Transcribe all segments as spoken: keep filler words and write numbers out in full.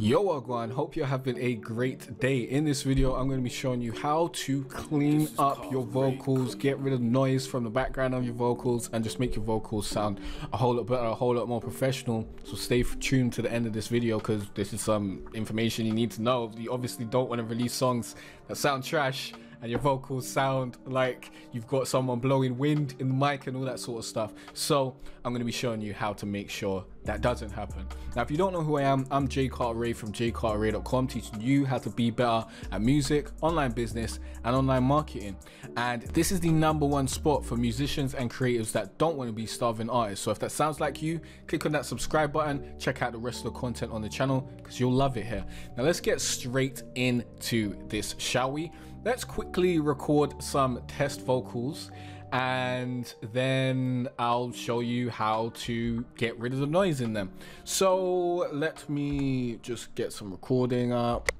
Yo Aguan, hope you're having a great day. In this video I'm going to be showing you how to clean up your vocals, get rid of noise from the background of your vocals, and just make your vocals sound a whole lot better, a whole lot more professional. So stay tuned to the end of this video because this is some information you need to know. You obviously don't want to release songs that sound trash and your vocals sound like you've got someone blowing wind in the mic and all that sort of stuff. So I'm going to be showing you how to make sure that doesn't happen. Now, if you don't know who I am, I'm Jay Carter Ray from jay carter ray dot com, teaching you how to be better at music, online business, and online marketing. And this is the number one spot for musicians and creatives that don't want to be starving artists. So if that sounds like you, click on that subscribe button, check out the rest of the content on the channel because you'll love it here. Now let's get straight into this, shall we? Let's quickly record some test vocals and then I'll show you how to get rid of the noise in them. So let me just get some recording up.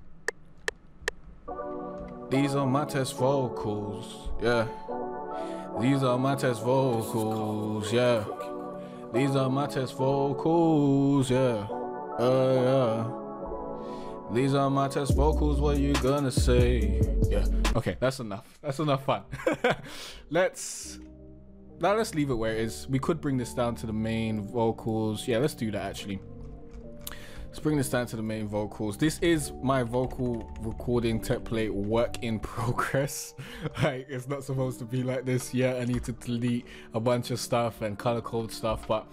These are my test vocals, yeah. These are my test vocals, yeah. These are my test vocals, yeah. Uh, yeah. These are my test vocals, what you gonna say? Yeah, okay, that's enough. That's enough fun. Let's, now let's leave it where it is. We could bring this down to the main vocals. Yeah, let's do that actually. Let's bring this down to the main vocals. This is my vocal recording template work in progress. Like, it's not supposed to be like this. Yeah, I need to delete a bunch of stuff and color code stuff, but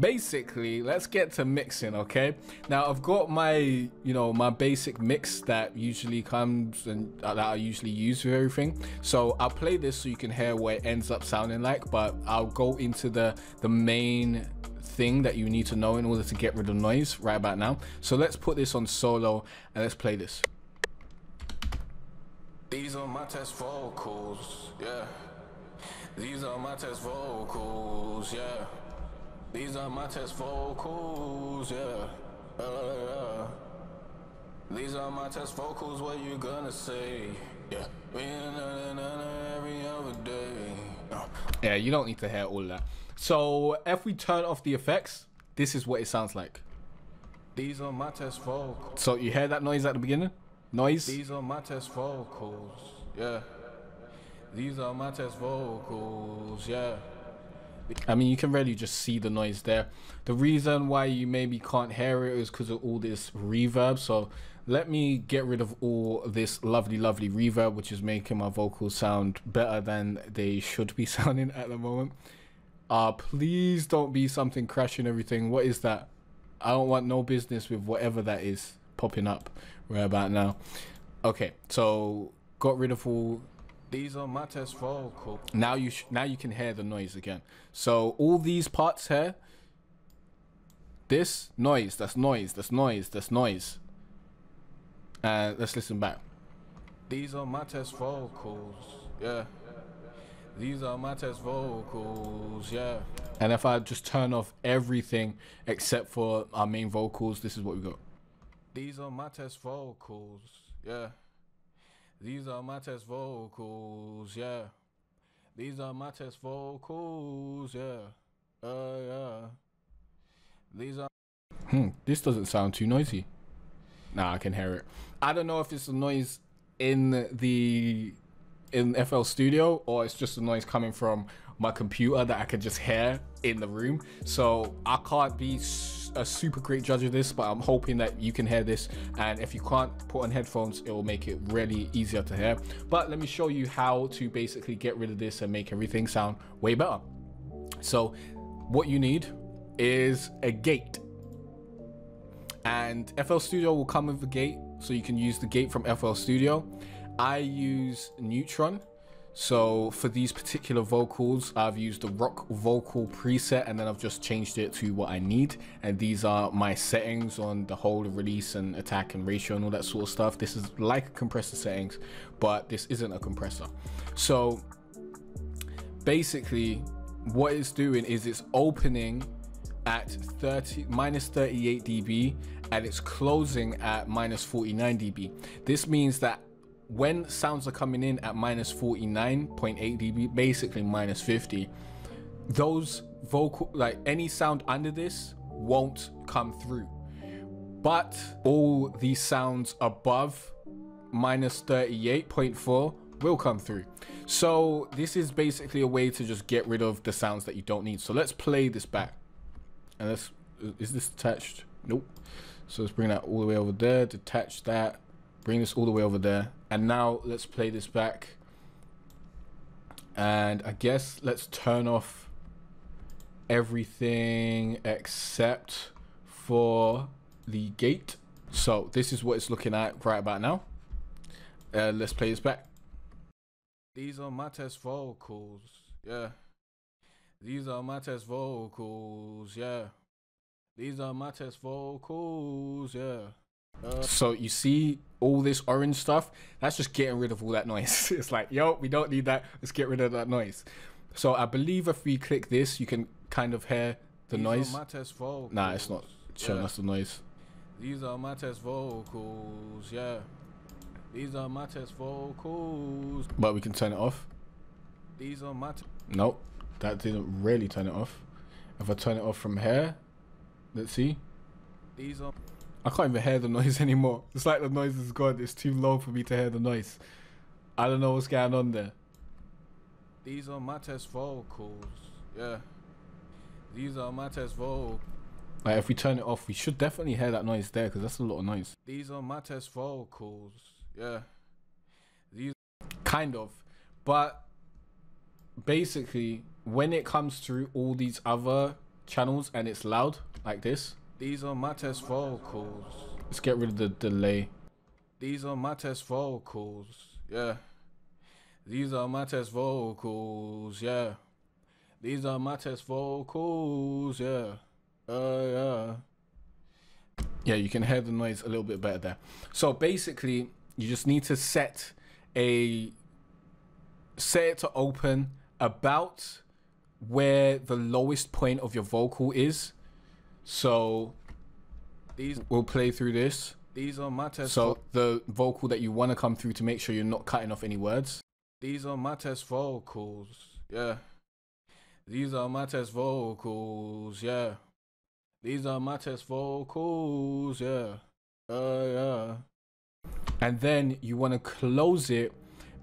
basically let's get to mixing. Okay, now I've got my, you know, my basic mix that usually comes and that I usually use for everything. So I'll play this so you can hear what it ends up sounding like, but I'll go into the the main thing that you need to know in order to get rid of noise right about now. So let's put this on solo and let's play this. These are my test vocals, yeah. These are my test vocals, yeah. These are my test vocals, yeah. Uh, yeah. These are my test vocals, what you gonna say? Yeah. Every other day. Oh. Yeah, you don't need to hear all that. So if we turn off the effects, this is what it sounds like. These are my test vocals. So you hear that noise at the beginning? Noise? These are my test vocals, yeah. These are my test vocals, yeah. I mean, you can really just see the noise there. The reason why you maybe can't hear it is because of all this reverb. So let me get rid of all this lovely, lovely reverb, which is making my vocals sound better than they should be sounding at the moment. Uh, please don't be something crashing everything. What is that? I don't want no business with whatever that is popping up right about now. Okay, so got rid of all. These are my test vocals. Now you sh now you can hear the noise again. So all these parts here. This noise, that's noise, that's noise, that's noise. And uh, let's listen back. These are my test vocals. Yeah. These are my test vocals, yeah. And if I just turn off everything except for our main vocals, this is what we got. These are my test vocals, yeah. These are my test vocals, yeah. These are my test vocals, yeah. Uh, yeah. These are. Hmm, this doesn't sound too noisy. Nah, I can hear it. I don't know if it's a noise in the. in F L Studio, or it's just the noise coming from my computer that I can just hear in the room. So I can't be a super great judge of this, but I'm hoping that you can hear this, and if you can't, put on headphones, it will make it really easier to hear. But let me show you how to basically get rid of this and make everything sound way better. So what you need is a gate, and F L Studio will come with a gate, so you can use the gate from F L Studio. I use Neutron, so for these particular vocals I've used the rock vocal preset, and then I've just changed it to what I need, and these are my settings on the whole release and attack and ratio and all that sort of stuff. This is like compressor settings, but this isn't a compressor. So basically what it's doing is it's opening at minus thirty-eight decibels and it's closing at minus forty-nine decibels. This means that when sounds are coming in at minus forty-nine point eight decibels, basically minus fifty, those vocal, like any sound under this won't come through. but all these sounds above minus thirty-eight point four will come through. So this is basically a way to just get rid of the sounds that you don't need. So let's play this back. And let's, is this detached? Nope. So let's bring that all the way over there, detach that, bring this all the way over there. And now let's play this back. And I guess let's turn off everything except for the gate. So this is what it's looking at right about now. Uh, let's play this back. These are my test vocals, yeah. These are my test vocals, yeah. These are my test vocals, yeah. Uh, so you see all this orange stuff? That's just getting rid of all that noise. It's like, yo, we don't need that. Let's get rid of that noise. So I believe if we click this, you can kind of hear the These noise. Are my test vocals. Nah, it's not showing yeah. us the noise. These are my test vocals, yeah. These are my test vocals. But we can turn it off. These are my... Nope, that didn't really turn it off. If I turn it off from here, let's see. These are... I can't even hear the noise anymore. It's like the noise is gone. It's too low for me to hear the noise. I don't know what's going on there. These are my test vocals. Yeah. These are my test vocals. Like if we turn it off, we should definitely hear that noise there because that's a lot of noise. These are my test vocals. Yeah, these kind of, but basically when it comes through all these other channels and it's loud like this, these are my test vocals. Let's get rid of the delay. These are my test vocals. Yeah, these are my test vocals. Yeah, these are my test vocals. Yeah, uh, yeah, yeah. You can hear the noise a little bit better there. So basically, you just need to set a set it to open about where the lowest point of your vocal is. So these we'll play through this. These are my test. So the vocal that you want to come through to make sure you're not cutting off any words. These are my test vocals. Yeah. These are my test vocals. Yeah. These are my test vocals. Yeah. Uh, yeah. And then you want to close it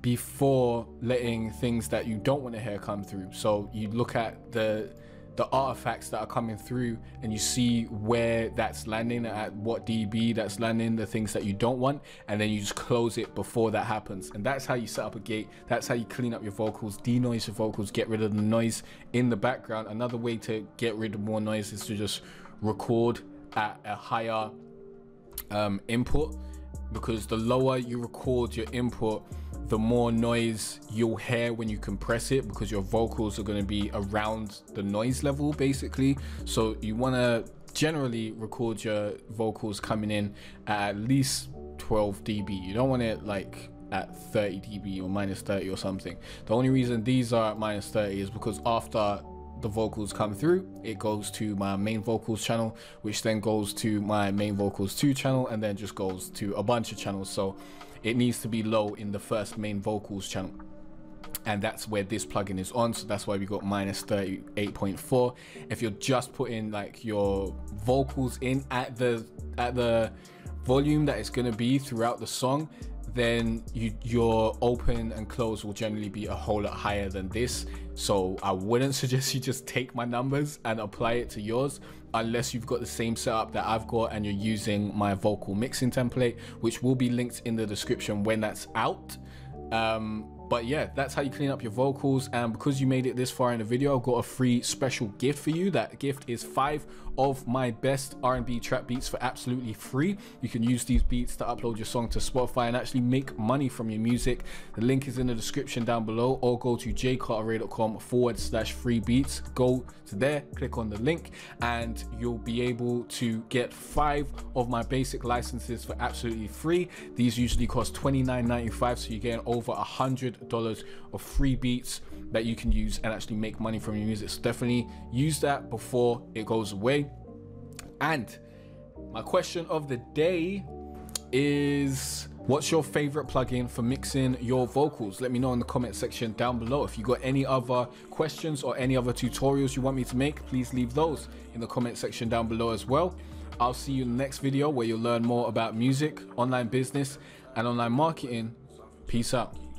before letting things that you don't want to hear come through. So you look at the the artifacts that are coming through and you see where that's landing, at what dB that's landing, the things that you don't want, and then you just close it before that happens. And that's how you set up a gate. That's how you clean up your vocals, denoise your vocals, get rid of the noise in the background. Another way to get rid of more noise is to just record at a higher um, input. Because the lower you record your input, the more noise you'll hear when you compress it, because your vocals are going to be around the noise level basically. So you want to generally record your vocals coming in at, at least twelve dB. You don't want it like at thirty dB or minus thirty or something. The only reason these are at minus thirty is because after the vocals come through, it goes to my main vocals channel, which then goes to my main vocals two channel, and then just goes to a bunch of channels. So it needs to be low in the first main vocals channel, and that's where this plugin is on. So that's why we got minus thirty-eight point four. If you're just putting like your vocals in at the at the volume that it's going to be throughout the song, then you, your open and close will generally be a whole lot higher than this. So I wouldn't suggest you just take my numbers and apply it to yours, unless you've got the same setup that I've got and you're using my vocal mixing template, which will be linked in the description when that's out. Um, But yeah, that's how you clean up your vocals. And because you made it this far in the video, I've got a free special gift for you. That gift is five of my best R and B trap beats for absolutely free. You can use these beats to upload your song to Spotify and actually make money from your music. The link is in the description down below, or go to jaycarterray.com forward slash free beats. Go to there, click on the link, and you'll be able to get five of my basic licenses for absolutely free. These usually cost twenty-nine ninety-five, so you're getting over one hundred dollars of free beats that you can use and actually make money from your music. So definitely use that before it goes away. And my question of the day is, what's your favorite plugin for mixing your vocals? Let me know in the comment section down below. If you got any other questions or any other tutorials you want me to make, please leave those in the comment section down below as well. I'll see you in the next video where you'll learn more about music, online business, and online marketing. Peace out.